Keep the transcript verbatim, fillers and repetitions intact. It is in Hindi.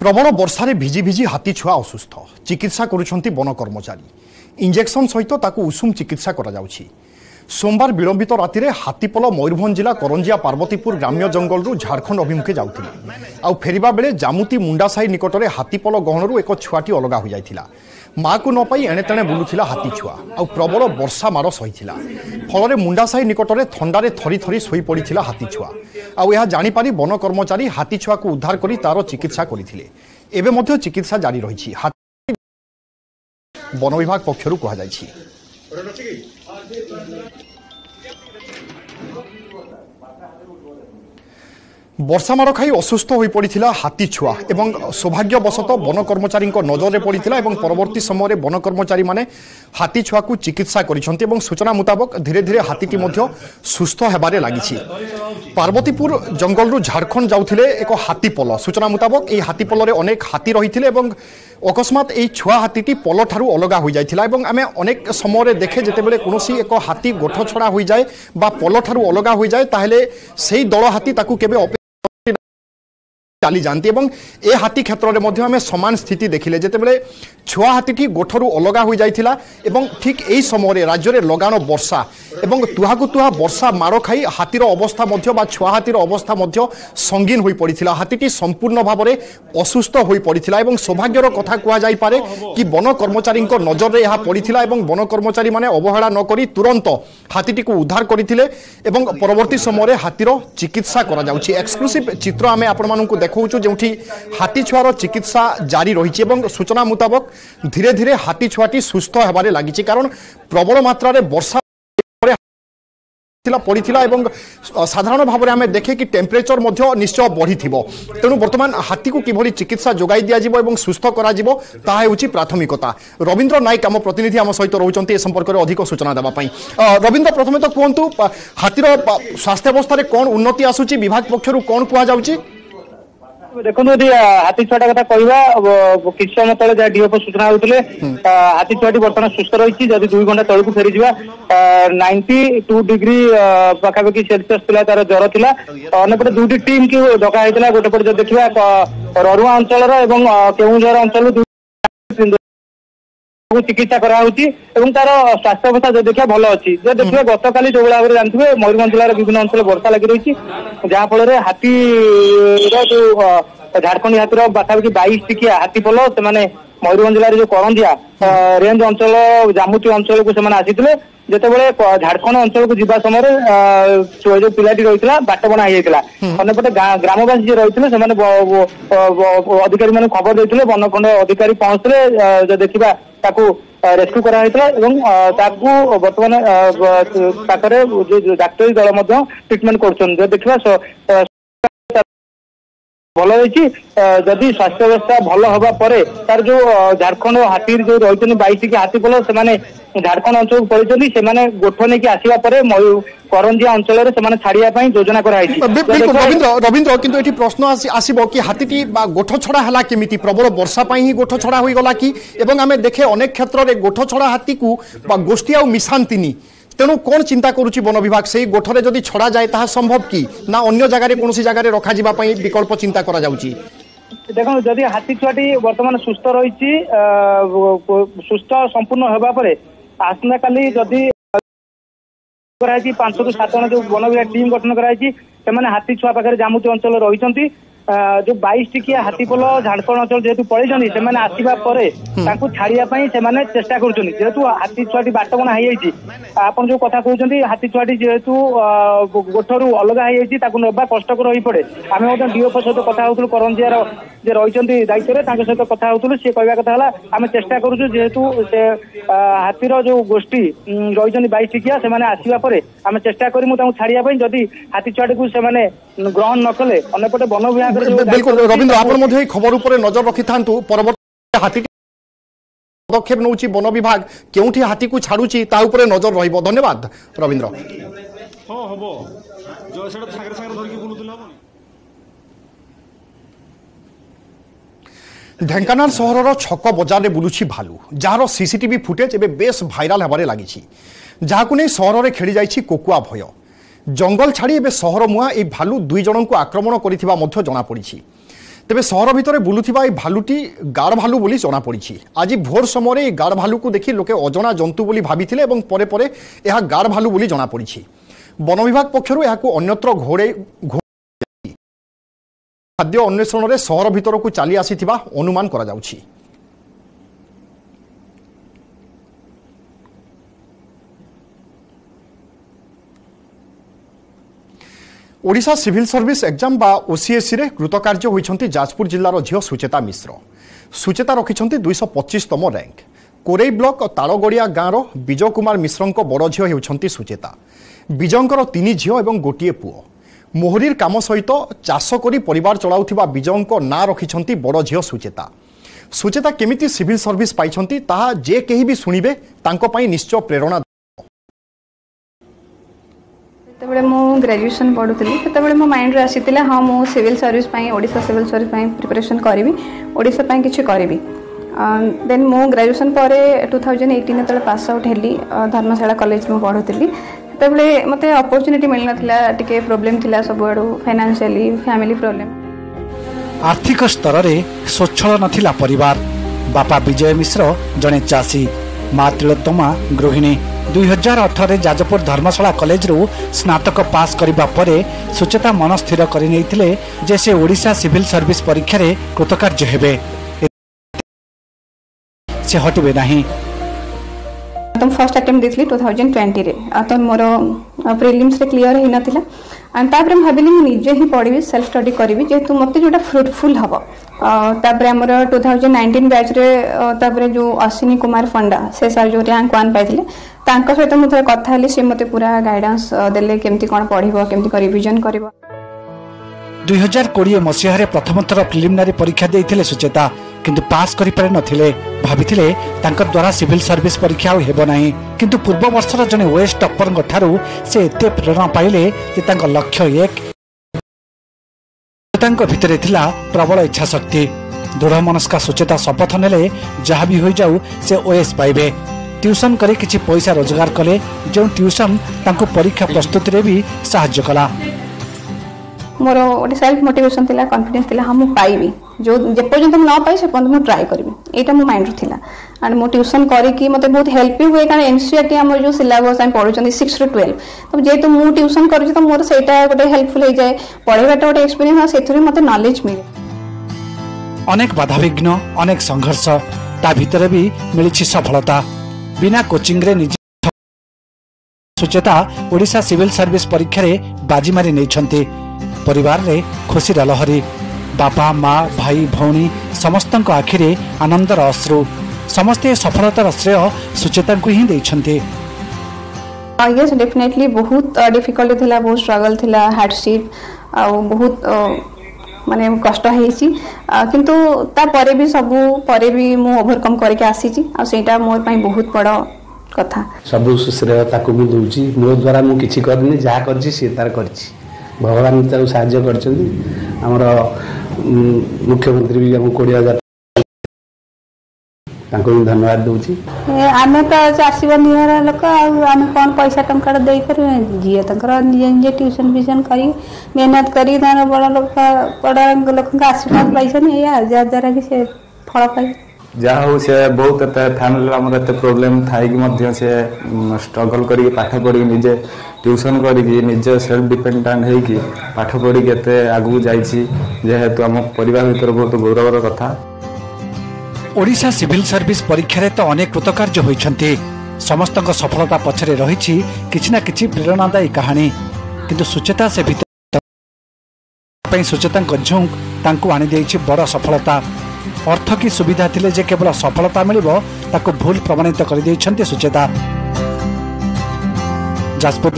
प्रबल वर्षा भिजि भिजि हाथी छुआ असुस्थ चिकित्सा करुछंती वन कर्मचारी इंजेक्शन सहित ताकू उषुम चिकित्सा करा जाउछि। सोमवार विलंबित राति हाथीपल मयूरभंज जिला करंजिया पार्वतीपुर ग्राम्य जंगलू झारखंड अभिमुखे जाऊँ फेरिबा बेले जामुती मुंडासाही निकट में हाथीपल गहनरू एक छुआटी अलगा हो जाता। माँ को नपाई एणेतेणे बुलूला हाथी छुआ आ प्रबल वर्षा मार सही फल मुंडासाही निकट में थंडारे थरी थरी शोपड़ा हाथी छुआ आ जापर वन कर्मचारी हाथी छुआ को उद्धार कर तार चिकित्सा करते चिकित्सा जारी रही वन विभाग पक्षर कह। वर्षा मार खाई असुस्थ हो पड़ा हाथी छुआ एवं सौभाग्यवशत वन कर्मचारी नजर में पड़ा और परवर्ती समय वन कर्मचारी माने हाथी छुआ को चिकित्सा कर सूचना मुताबक धीरे धीरे हाथीटी सुस्थ होबारे लगी। पार्वतीपुर जंगलू झारखंड जाते एक हाथीपल सूचना मुताबक ये हाथीपल में अनेक हाथी रही थे और अकस्मात ये छुआ हाथीटी पल ठारू अलगा हो जाता और आम अनेक समय देखे जितेबाला कौन एक हाथी गोठ छड़ा हो जाए बा पल ठारू अलगा हो जाए ताहले से दल हाथी ताकू केबे चली जाती ए हाथी क्षेत्र में आम समान स्थिति देखिले जितेबाला छुआ हाथीटी गोठरू अलगा हो जाता ठीक यही समय राज्य में लगाण वर्षा एवं तुहाकु तुहा वर्षा मार खाई हाथीर अवस्था बा छुआ हाथीर अवस्था संगीन हो पड़ा हाथीटी संपूर्ण भाव में असुस्थ हो पड़ा और सौभाग्यर कथा कहुए कि वन कर्मचारी नजर में यह पड़ा और वन कर्मचारी मैंने अवहेला नक तुरंत हाथीटी को उद्धार करते परवर्ती समय हाथीर चिकित्सा एक्सक्लूसिव चित्र आम आपण मानू देखो जो हाथी छुआर चिकित्सा जारी रही सूचना मुताबक धीरे धीरे हाथी छुआटी सुस्थ होबारे लगी कारण प्रबल मात्रा वर्षा पड़ा और साधारण भाव में आम देखे कि टेम्परेचर निश्चय बढ़ी तेणु बर्तमान हाथी को किभली चिकित्सा जोगाई दिया सुस्थ कर प्राथमिकता। रवींद्र नायक आम प्रतिनिधि आम सहित रोचते ए संपर्क में अधिक सूचना देवाई। रवींद्र प्रथमे तो कहतु हाथीर स्वास्थ्य अवस्था कौन उन्नति आसूची विभाग पक्षर कौन कहुची। देखो हाथी छुआटा कथा कह कि समय तेज जहाँ डीओ सूचना होते हाथी छुआटी बर्तमान सुस्थ रही जब दुई घंटा तौक फेरी नाइंटी टू डिग्री पखापाखि सेलसीयस तार ज्वर था अंपटे दुईटी टीम की डकाई गोटेपटे जब देखा ररुआ अंचल केउझर अंचल चिकित्सा कराई तार स्वास्थ्य अवस्था जो देखा भल अच्छी देखिए गत काली जो भाव में जानते हैं मयूरभंज जिलार विभिन्न अंचल वर्षा लगी रही जहाँफल हाथी जो झारखंडी हाथी पखापाखि बाईस टिकिया हाथीपल से मयूरभंज जिले जो करंजिया रेंज अंचल जामुती अंचल को आसीते जितेबाला झारखंड अंचल को जीवा समय जो पिलाटी रही बाटबणा होता अन्यपटे ग्रामवासी जी रही अधिकारी मैंने खबर देते वनखंड अधिकारी पहुंचते देखा रेस्क्यू कराइला बर्तमान पाखे डाक्तरी दल ट्रिटमेंट कर देखा भल रही जदि स्वास्थ्य अवस्था भल हवा परे तार जो झारखंड हाथी जो रही बैस हाथीपल से झारखंड अंचल को पड़ी से गोठ नहीं आसवा पर करंजिया अंचल से छाड़ापी योजना कर। रवींद्र किंतु ये प्रश्न आसो कि हाथीटी गोठ छड़ा है किमिति प्रबल वर्षा ही गोठ छड़ा होगा कि आम देखे अनेक क्षेत्र में गोठ छड़ा हाथी को गोष्ठी आउ मिशातीनि तेणु कौन चिंता करुची वन विभाग से गोठरे जदि छड़ा जाए ताहा संभव कि ना अन्य जगह कौन सी जगह रखा जावा पई विकल्प चिंता करा जाउची। देखो जदि हाथी छुआटी बर्तमान सुस्थ रही सुस्थ संपूर्ण होगा पर आसना काली जदि कराई पांच रु सात जो वन विभाग टीम गठन कराई हाथी छुआ पाखे जामुती अंचल रही जो बाईस टिकिया हाथीपल झारखंड अंचल जेहेतु पड़े से आसवा पर छाड़ापी से चेस्टा करेतु हाथी छुआटी बाटबणा हो जो कथा कहते हाथी छुआटी जेहेतु गोठरू अलगा होवा कष्टकर हो पड़े आम डीओ सहित कथा हो करंजिया रही दायित्व सहित कथा हो सी कह कथा आम चेस्टा करुचु जेहेतु से हाथीर जो गोष्ठी रही बाईस टिकिया से आसवा पर आम चेस्टा करूँ छाड़ापी जदि हाथी छुआटी को ग्रहण न कले अनेपटे वन विभाग। बिल्कुल रवींद्र आपन खबर उपर नजर रखी था परवर्ती हाथी पदक्षेप नौ वन विभाग के हाथी को छाड़ुची ता उपरे नजर रहिबो। धन्यवाद रवींद्र। ढेंकानाल सहर छक बजार में बुलुची भालू जार सीसीटीवी फुटेज एवं बेस भाइराल होबारे लागिछि जहाकु नै सहर में खेड़ी जाइछि कोकुआ भय जंगल छाड़ी एवं सहर मुहां ए भालू दुई जन को आक्रमण करथिबा मध्य जणापड़ी। तेबे सहर भितर बुलुथिबा ए भालुटी गाड़ भालू बोली जना पड़ी। आज भोर समय ये गाड़ भालू को देखी लोके अजना जंतु बोली भाबिथिले एवं परे परे यह गाड़ भालू बोली जना पड़ी। वन विभाग पक्षरु यहाकू अन्यत्र घोड़े खाद्य अन्वेषण रे सहर भितर को चली आसीथिबा अनुमान करा जाउछि। ओडिशा सिविल सर्विस एग्जाम बा ओसीएससी रे कृतकार्य होइछन्ती जाजपुर जिल्लार झियो सुचेता मिश्र। सुचेता रखिछन्ती दो सौ पच्चीस तम रैंक। कोरेई ब्लॉक और तालगड़िया गाँव विजय कुमार मिश्रंको बड़ झियो हेउछन्ती सुचेता। विजयंकर तीन झियो एवं गोटिए पुओ। मोहरीर काम सहित चाष करी परिवार चलाउथिबा विजयंको ना रखिछन्ती बड़ झियो सुचेता। सुचेता केमिति सिविल सर्विस पाइछन्ती ताहा जे केही भी सुनिबे तांको पई निश्चय प्रेरणा। तेबे मो ग्रेजुएशन पढ़ुली से मो माइंड आसी हाँ मो civil service Odisha civil service preparation करी ओडिशा पाई किछि करी। देन मो ग्रेजुएशन पर दो हज़ार अठारह तले पास आउट हेली धर्मशाला कॉलेज में पढ़ुली से मत अपॉर्चुनिटी मिल ना टे प्रोब्लेम थी सब फाइनेंशियली फैमिली प्रोब्लेम आर्थिक स्तर में स्वच्छल नाथिला परिवार। बापा विजय मिश्र जड़े चाषी, माँ तिलोत्तमा गृहिणी। दो हज़ार अठारह रे जाजपुर धर्मशाला कॉलेज रु स्नातक पास करिबा परे सुचेता मन स्थिर करि नैथिले जे से ओडिशा सिविल सर्विस परीक्षा रे कृतकार्य हेबे। से हटबे नाही। तो फर्स्ट अटेम्प्ट दिसली दो हज़ार बीस रे तो मोर प्रीलिम्स रे क्लियर हे नथिला एंड तापर हम हबिली निजे ही पढिबी सेल्फ स्टडी करिबी जेतु मते जोटा फ्रूटफुल हबो। तापर हमर दो हज़ार उन्नीस बैच रे तापर जो अश्विनी कुमार पंडा से साल जो रैंक वन पाइथिले तांका सहित मु थोड़ा कथा हेली से मते पूरा गाइडेंस देले केमती कोन पढिबो केमती कर रिवीजन करिबो। दो हज़ार बीस मसिहारे प्रथम थर प्रिलिमिनरी परीक्षा देथिले सुचेता किंतु पास करि पारे नथिले। भाबिथिले तांकर द्वारा सिविल सर्विस परीक्षा हो हेबो नाही किंतु पूर्व वर्षर जने वेस्ट टॉपर गठारु से एते प्रेरणा पाइले जे तांकर लक्ष्य एक तांक भितरे थिला प्रबल इच्छा शक्ति। दृढ़ मनस्का सुचेता शपथ नेले जहां भी होई जाऊ से ओएस पाइबे। ट्यूशन करे किछि पैसा रोजगार कले जो ट्यूशन तांको परीक्षा प्रस्तुति रे भी सहायता कला। मोर गोटे सेल्फ मोटिवेशन थिला कॉन्फिडेंस थिला हम पाइबी जो जेपर्यंत तो न पाई से पर्यंत मु ट्राई करिवि एटा मो माइंड थिला। एंड मो ट्यूशन करी कि मते बहुत हेल्प हुए कारण एनसीईआरटी हमर जो सिलेबस हम पढुचंदी सिक्स टू ट्वेल्व तो जे तो मु ट्यूशन करू तो मोर सेटा गोटे हेल्पफुल हो जाए पढेबाटा गोटे एक्सपीरियंस सेथुरी मते नॉलेज मिले। अनेक बाधा विघ्न अनेक संघर्ष ता भितर भी मिलिछि सफलता। बिना कोचिंग रे निज सुचेता ओडिशा सिविल सर्विस परीक्षा रे बाजी मारी नेछन्ते। परिवार रे खुशी रा लहरी। बापा माँ भाई भौणी समस्तंक आखिरे आनंदर अश्रु। समस्ते सफलतार श्रेय सुचेता को ही देछन्ते। यस डेफिनेटली बहुत डिफिकल्ट थिला बहुत स्ट्रगल थिला हार्डशिप आ बहुत माने कष्ट हेछि किंतु ता परे भी सबु परे भी मु ओवरकम करके आसी छी आ सेटा मोर पई बहुत बड़ कथा। सबु श्रेय ताको मु दूची मो द्वारा मु किछि करनी जा करछि से तार करछि भगवान ताको सहायता करछन्ती। हमर मुख्यमंत्री भी हमहु बीस हज़ार ताको धन्यवाद दूची। आमे त चासी बनियर लोक आमे कोन पैसा टंका दे कर जिए तकर निजे ट्यूशन विजन करी मेहनत करी तार बड़ा लोक बड़ा लोक का आशीर्वाद पाइछन या जा जरा कि से फल पाइ जहा हो से बहुत फैमिली हमर एते प्रॉब्लम थाई कि मध्य से स्ट्रगल करी पाठ पढ़ी निजे ट्यूशन करी निजे सेल्फ डिपेंडेंट है कि पाठ पढ़ी केते आगु जाईची जेहेतु हम परिवार भीतर बहुत गौरवर कथा। ओडिशा सिविल सर्विस परीक्षा रे तो अनेक कृतकार्य होइछन्ती। समस्त को सफलता पछरे रहिछि किछि ना किछि प्रेरणादायी कहानी किंतु सुचेता से भीतर पई सुचेता को झुंक तांको आनी देछि बड़ सफलता। अर्थ की सुविधा थिले जे केवल सफलता मिलिबो ताको भूल प्रमाणित कर दैछन्ते सुचेता। जाजपुर।